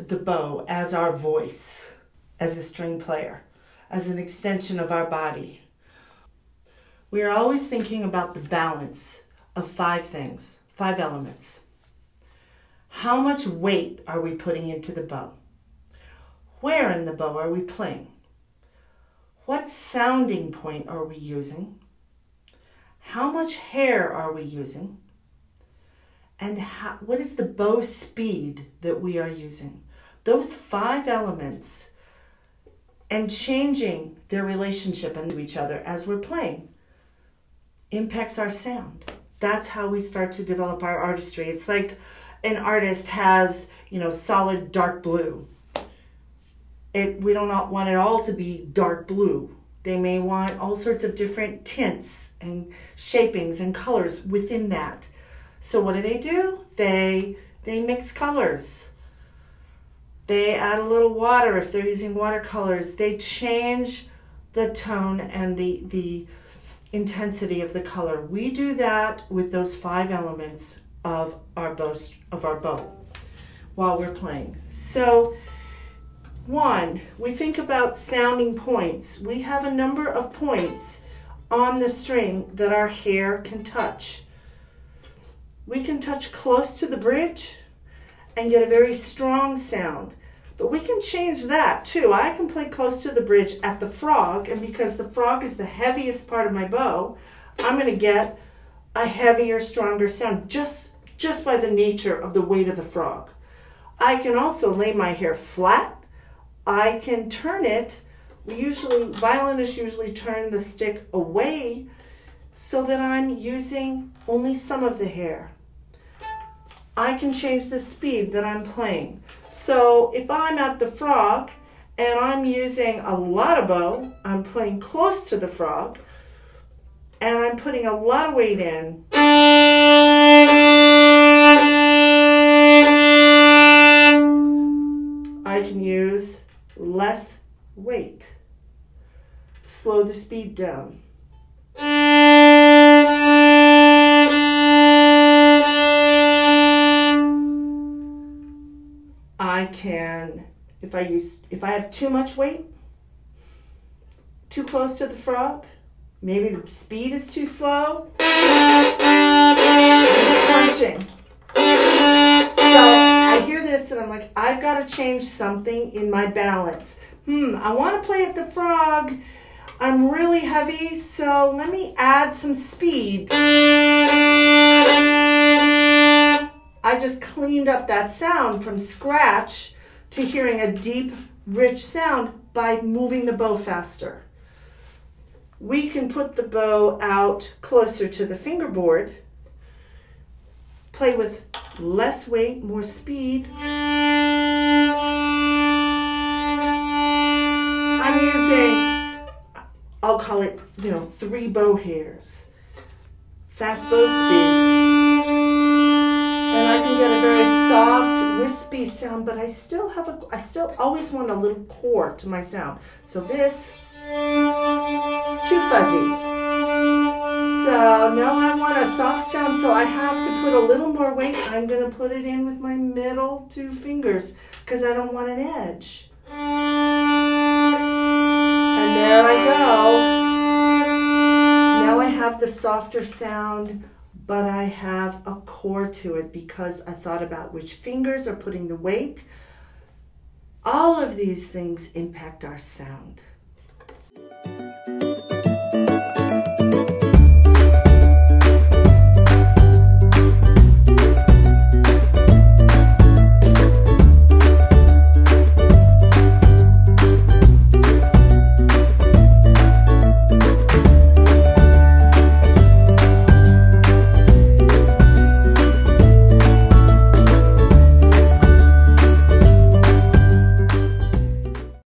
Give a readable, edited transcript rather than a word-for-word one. out the bow as our voice, as a string player, as an extension of our body. We are always thinking about the balance of five things, five elements. How much weight are we putting into the bow? Where in the bow are we playing? What sounding point are we using? How much hair are we using? And what is the bow speed that we are using? Those five elements, and changing their relationship to each other as we're playing, impacts our sound. That's how we start to develop our artistry. It's like an artist has, you know, solid dark blue. We don't want it all to be dark blue. They may want all sorts of different tints and shapings and colors within that. So what do? They mix colors. They add a little water if they're using watercolors. They change the tone and the intensity of the color. We do that with those five elements of our bow while we're playing. So, one, we think about sounding points. We have a number of points on the string that our hair can touch. We can touch close to the bridge and get a very strong sound, but we can change that too. I can play close to the bridge at the frog, and because the frog is the heaviest part of my bow, I'm going to get a heavier, stronger sound just by the nature of the weight of the frog. I can also lay my hair flat. I can turn it. Violinists usually turn the stick away so that I'm using only some of the hair. I can change the speed that I'm playing. So if I'm at the frog and I'm using a lot of bow, I'm playing close to the frog and I'm putting a lot of weight in. I can use less weight. Slow the speed down. I can, if I have too much weight, too close to the frog, maybe the speed is too slow, it's crunching. So I hear this and I'm like, I've got to change something in my balance. I want to play at the frog. I'm really heavy, so let me add some speed. I just cleaned up that sound from scratch to hearing a deep, rich sound by moving the bow faster. We can put the bow out closer to the fingerboard, play with less weight, more speed. I'm using, I'll call it, you know, 3 bow hairs. Fast bow speed. And I can get a very soft, wispy sound, but I still always want a little core to my sound. So this, it's too fuzzy. So now I want a soft sound, so I have to put a little more weight. I'm going to put it in with my middle 2 fingers because I don't want an edge. And there I go. Now I have the softer sound, but I have a core to it because I thought about which fingers are putting the weight. All of these things impact our sound.